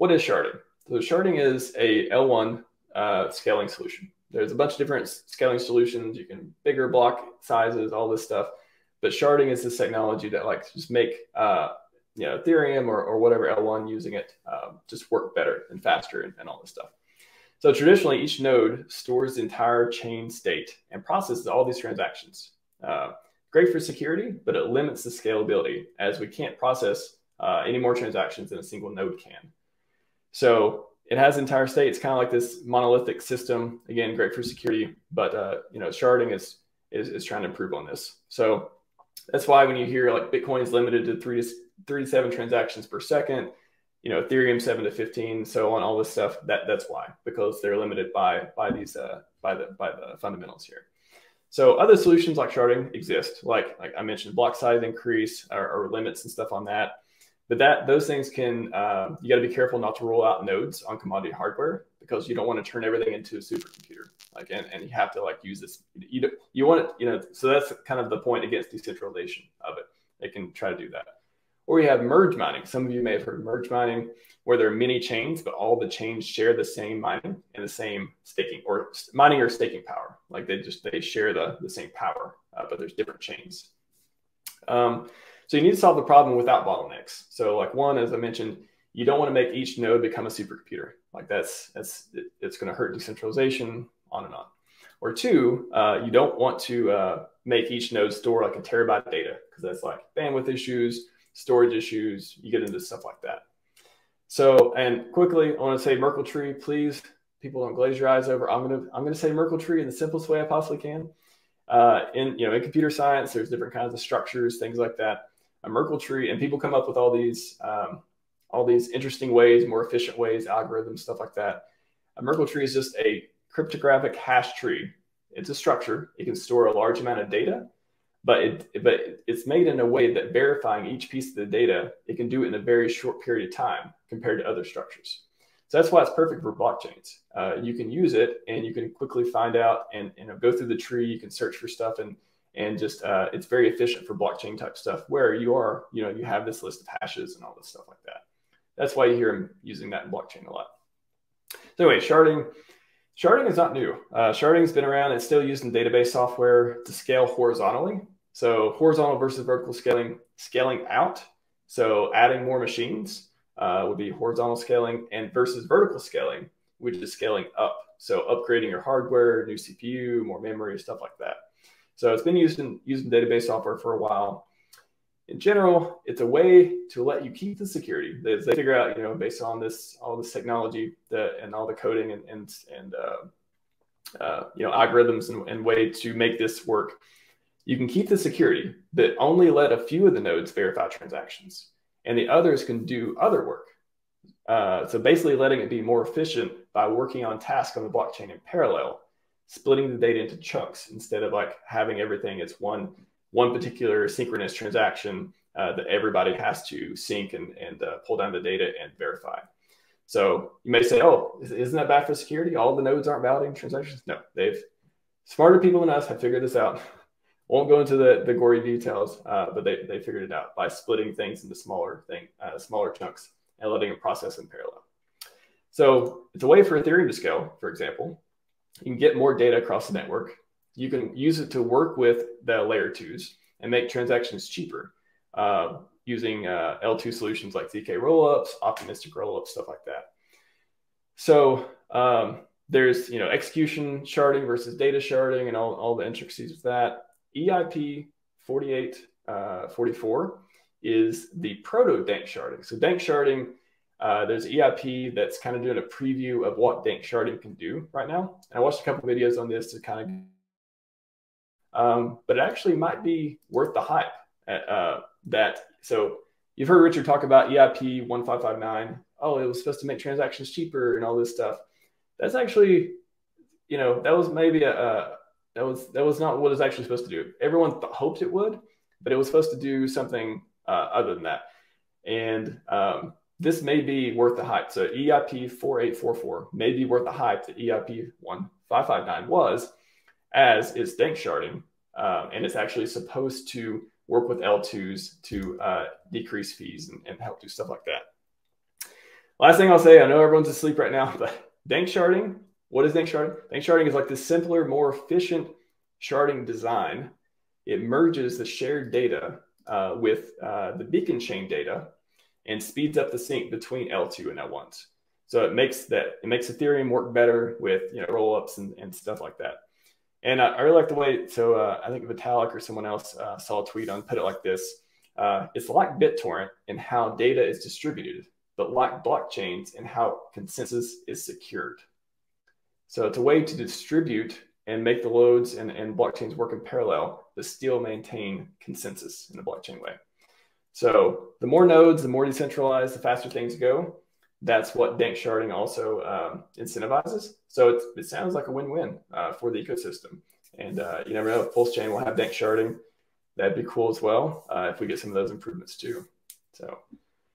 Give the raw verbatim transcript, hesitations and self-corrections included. What is sharding? So sharding is a L one uh, scaling solution. There's a bunch of different scaling solutions. You can bigger block sizes, all this stuff. But sharding is this technology that likes to just make uh, you know, Ethereum or, or whatever L one using it um, just work better and faster and, and all this stuff. So traditionally, each node stores the entire chain state and processes all these transactions. Uh, great for security, but it limits the scalability as we can't process uh, any more transactions than a single node can. So it has entire state. It's kind of like this monolithic system. Again, great for security, but uh, you know, sharding is, is is trying to improve on this. So that's why when you hear like Bitcoin is limited to three to three to seven transactions per second, you know, Ethereum seven to fifteen, so on, all this stuff. That that's why, because they're limited by by these uh, by the by the fundamentals here. So other solutions like sharding exist, like like I mentioned, block size increase or, or limits and stuff on that. But that those things can, uh, you got to be careful not to roll out nodes on commodity hardware, because you don't want to turn everything into a supercomputer. Like, and, and you have to like use this, you, don't, you want it, you know, so that's kind of the point against decentralization of it. They can try to do that. Or you have merge mining. Some of you may have heard of merge mining, where there are many chains, but all the chains share the same mining and the same staking, or mining or staking power. Like they just, they share the, the same power, uh, but there's different chains. Um, So you need to solve the problem without bottlenecks. So like one, as I mentioned, you don't want to make each node become a supercomputer. Like that's, that's it, it's going to hurt decentralization, on and on. Or two, uh, you don't want to uh, make each node store like a terabyte of data, because that's like bandwidth issues, storage issues, you get into stuff like that. So, and quickly, I want to say Merkle Tree, please, people don't glaze your eyes over. I'm going to, I'm going to say Merkle Tree in the simplest way I possibly can. Uh, in, you know, in computer science, there's different kinds of structures, things like that. A Merkle tree, and people come up with all these, um, all these interesting ways, more efficient ways, algorithms, stuff like that. A Merkle tree is just a cryptographic hash tree. It's a structure. It can store a large amount of data, but it, but it's made in a way that verifying each piece of the data, it can do it in a very short period of time compared to other structures. So that's why it's perfect for blockchains. Uh, you can use it, and you can quickly find out and, and go through the tree. You can search for stuff and. And just uh, it's very efficient for blockchain type stuff, where you are, you know, you have this list of hashes and all this stuff like that. That's why you hear them using that in blockchain a lot. So anyway, sharding, sharding is not new. Uh, sharding has been around. It's still used in database software to scale horizontally. So horizontal versus vertical scaling, scaling out. So adding more machines uh, would be horizontal scaling, and versus vertical scaling, which is scaling up. So upgrading your hardware, new C P U, more memory, stuff like that. So it's been used in, used in database software for a while. In general, it's a way to let you keep the security. They, they figure out, you know, based on this, all this technology that, and all the coding and, and, and uh, uh, you know, algorithms and, and way to make this work. You can keep the security, but only let a few of the nodes verify transactions, and the others can do other work. Uh, so basically letting it be more efficient by working on tasks on the blockchain in parallel, splitting the data into chunks instead of like having everything as one one particular synchronous transaction uh, that everybody has to sync and, and uh, pull down the data and verify. So you may say, oh, isn't that bad for security? All the nodes aren't validating transactions? No, they've, smarter people than us have figured this out. Won't go into the, the gory details, uh, but they, they figured it out by splitting things into smaller thing, uh, smaller chunks and letting them process in parallel. So it's a way for Ethereum to scale, for example. You can get more data across the network. You can use it to work with the layer twos and make transactions cheaper uh, using uh, L two solutions like Z K rollups, optimistic rollups, stuff like that. So um, there's, you know, execution sharding versus data sharding and all, all the intricacies of that. E I P forty-eight forty-four is the proto-Dank sharding. So Dank sharding, Uh, there's E I P that's kind of doing a preview of what Dank sharding can do right now. And I watched a couple of videos on this to kind of, um, but it actually might be worth the hype. At, uh, that so you've heard Richard talk about E I P fifteen fifty-nine. Oh, it was supposed to make transactions cheaper and all this stuff. That's actually, you know, that was maybe a uh, that was that was not what it's actually supposed to do. Everyone hoped it would, but it was supposed to do something uh, other than that. And um, this may be worth the hype. So E I P forty-eight forty-four may be worth the hype that E I P fifteen fifty-nine was, as it's Dank sharding. Um, and it's actually supposed to work with L twos to uh, decrease fees and, and help do stuff like that. Last thing I'll say, I know everyone's asleep right now, but Danksharding, what is Danksharding? Danksharding is like this simpler, more efficient sharding design. It merges the shared data uh, with uh, the beacon chain data and speeds up the sync between L two and L ones. So it makes that it makes Ethereum work better with you know rollups and, and stuff like that. And I, I really like the way. So uh, I think Vitalik or someone else uh, saw a tweet on put it like this: uh, it's like BitTorrent in how data is distributed, but like blockchains in how consensus is secured. So it's a way to distribute and make the loads and, and blockchains work in parallel, but still maintain consensus in the blockchain way. So the more nodes, the more decentralized, the faster things go. That's what Danksharding also um, incentivizes. So it's, it sounds like a win-win uh, for the ecosystem. And uh, you never know, if PulseChain will have Danksharding, that'd be cool as well uh, if we get some of those improvements too. So.